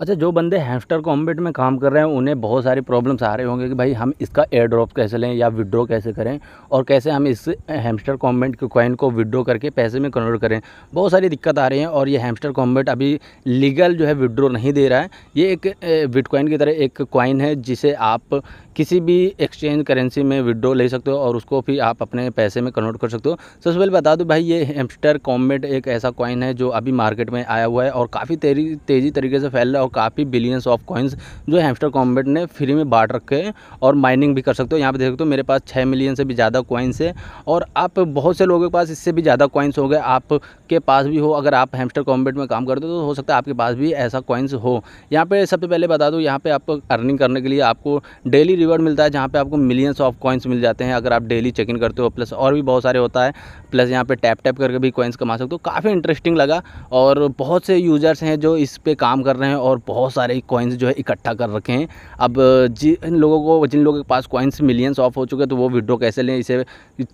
अच्छा, जो बंदे हैमस्टर कॉम्बैट में काम कर रहे हैं उन्हें बहुत सारी प्रॉब्लम्स आ रहे होंगे कि भाई हम इसका एयर ड्रॉप कैसे लें या विड्रॉ कैसे करें और कैसे हम इस हैमस्टर कॉम्बैट के कॉइन को विड्रॉ करके पैसे में कन्वर्ट करें। बहुत सारी दिक्कत आ रही है और ये हैमस्टर कॉम्बैट अभी लीगल जो है विड्रॉ नहीं दे रहा है। ये एक बिटकॉइन की तरह एक कॉइन है जिसे आप किसी भी एक्सचेंज करेंसी में विड्रॉ ले सकते हो और उसको फिर आप अपने पैसे में कन्वर्ट कर सकते हो। सबसे पहले बता दो भाई, ये हैमस्टर कॉम्बैट एक ऐसा कॉइन है जो अभी मार्केट में आया हुआ है और काफ़ी तेज़ी तरीके से फैल रहा है और काफ़ी बिलियंस ऑफ कॉइन्स जो हैमस्टर कॉम्बैट ने फ्री में बांट रखे हैं और माइनिंग भी कर सकते हो। यहाँ पे देख सकते हो मेरे पास 6 मिलियन से भी ज़्यादा कॉइन्स है और आप बहुत से लोगों के पास इससे भी ज़्यादा कॉइन्स हो गए, आपके पास भी हो। अगर आप हैमस्टर कॉम्बैट में काम करते हो तो हो सकता है आपके पास भी ऐसा कॉइन्स हो। यहाँ पर सबसे पहले बता दूँ, यहाँ पर आप अर्निंग करने के लिए आपको डेली रिवॉर्ड मिलता है जहाँ पर आपको मिलियंस ऑफ कॉइन्स मिल जाते हैं अगर आप डेली चेक इन करते हो, प्लस और भी बहुत सारे होता है। प्लस यहाँ पर टैप टैप करके भी कॉइन्स कमा सकते हो। काफ़ी इंटरेस्टिंग लगा और बहुत से यूजर्स हैं जो इस पर काम कर रहे हैं और बहुत सारे कॉइन्स जो है इकट्ठा कर रखे हैं। अब जिन लोगों के पास कॉइन्स मिलियंस ऑफ हो चुके हैं तो वो विड्रॉ कैसे लें, इसे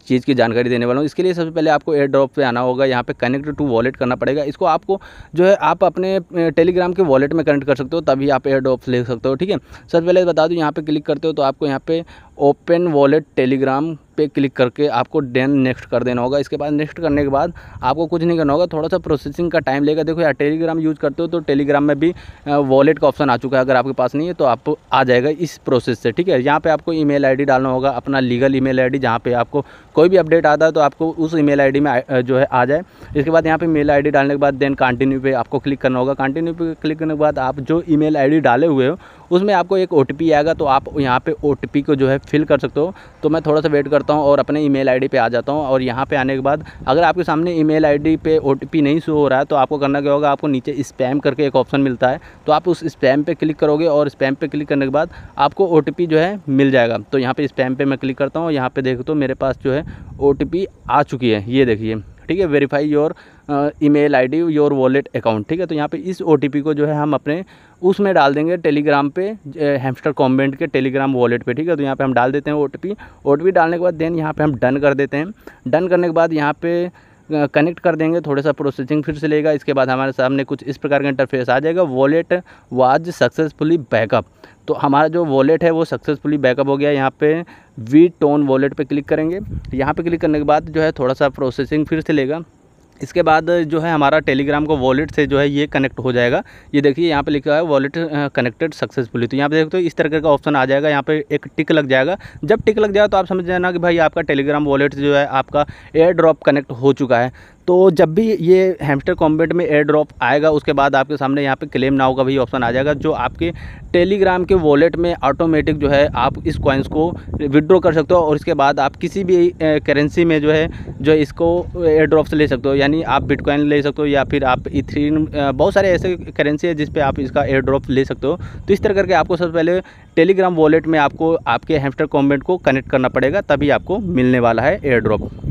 चीज़ की जानकारी देने वाला हूँ। इसके लिए सबसे पहले आपको एयर ड्रॉप पे आना होगा, यहाँ पे कनेक्ट टू वॉलेट करना पड़ेगा। इसको आपको जो है आप अपने टेलीग्राम के वॉलेट में कनेक्ट कर सकते हो, तभी आप एयर ड्रॉप ले सकते हो। ठीक है, सबसे पहले बता दूँ, यहाँ पर क्लिक करते हो तो आपको यहाँ पर ओपन वॉलेट टेलीग्राम पे क्लिक करके आपको देन नेक्स्ट कर देना होगा। इसके बाद नेक्स्ट करने के बाद आपको कुछ नहीं करना होगा, थोड़ा सा प्रोसेसिंग का टाइम लेगा। देखो यार, टेलीग्राम यूज़ करते हो तो टेलीग्राम में भी वॉलेट का ऑप्शन आ चुका है, अगर आपके पास नहीं है तो आप आ जाएगा इस प्रोसेस से। ठीक है, यहाँ पे आपको ईमेल आईडी डालना होगा, अपना लीगल ईमेल आईडी, जहाँ पे आपको कोई भी अपडेट आता है तो आपको उस ईमेल आईडी में जो है आ जाए। इसके बाद यहाँ पर मेल आईडी डालने के बाद देन कंटिन्यू पे आपको क्लिक करना होगा। कंटिन्यू पे क्लिक करने के बाद आप जो ईमेल आईडी डाले हुए हो उसमें आपको एक ओटीपी आएगा, तो आप यहाँ पे ओटीपी को जो है फिल कर सकते हो। तो मैं थोड़ा सा वेट करता हूँ और अपने ईमेल आईडी पे आ जाता हूँ और यहाँ पे आने के बाद अगर आपके सामने ईमेल आईडी पे ओटीपी नहीं शो हो रहा है तो आपको करना क्या होगा, आपको नीचे स्पैम करके एक ऑप्शन मिलता है तो आप उस स्पैम पे क्लिक करोगे और स्पैम पे क्लिक करने के बाद आपको ओटीपी जो है मिल जाएगा। तो यहाँ पर स्पैम पर मैं क्लिक करता हूँ, यहाँ पर देखो तो मेरे पास जो है ओटीपी आ चुकी है, ये देखिए। ठीक है, verify your email ID your wallet account. ठीक है, तो यहाँ पे इस ओटीपी को जो है हम अपने उसमें डाल देंगे टेलीग्राम पे, हैमस्टर कॉम्बैट के टेलीग्राम वॉलेट पे। ठीक है, तो यहाँ पे हम डाल देते हैं ओटीपी डालने के बाद देन यहाँ पे हम डन कर देते हैं। डन करने के बाद यहाँ पे कनेक्ट कर देंगे, थोड़ा सा प्रोसेसिंग फिर से लेगा। इसके बाद हमारे सामने कुछ इस प्रकार का इंटरफेस आ जाएगा, वॉलेट वाज सक्सेसफुली बैकअप। तो हमारा जो वॉलेट है वो सक्सेसफुली बैकअप हो गया। यहाँ पे वी टोन वॉलेट पे क्लिक करेंगे, यहाँ पे क्लिक करने के बाद जो है थोड़ा सा प्रोसेसिंग फिर से लेगा। इसके बाद जो है हमारा टेलीग्राम का वॉलेट से जो है ये कनेक्ट हो जाएगा। ये देखिए यहाँ पे लिखा है वॉलेट कनेक्टेड सक्सेसफुली, तो यहाँ पे देखते हो इस तरह का ऑप्शन आ जाएगा, यहाँ पे एक टिक लग जाएगा। जब टिक लग जाएगा तो आप समझ जाना कि भाई आपका टेलीग्राम वॉलेट जो है आपका एयर ड्रॉप कनेक्ट हो चुका है। तो जब भी ये हैमस्टर कॉम्बैट में एयर ड्रॉप आएगा उसके बाद आपके सामने यहाँ पे क्लेम नाउ का भी ऑप्शन आ जाएगा, जो आपके टेलीग्राम के वॉलेट में ऑटोमेटिक जो है आप इस कॉइन्स को विड्रॉ कर सकते हो और इसके बाद आप किसी भी करेंसी में जो है इसको एयर ड्रॉप से ले सकते हो, यानी आप बिटकॉइन ले सकते हो या फिर आप ईथर, बहुत सारे ऐसे करेंसी है जिस पर आप इसका एयर ड्रॉप ले सकते हो। तो इस तरह करके आपको सबसे पहले टेलीग्राम वॉलेट में आपको आपके हैमस्टर कॉम्बैट को कनेक्ट करना पड़ेगा, तभी आपको मिलने वाला है एयर ड्रॉप।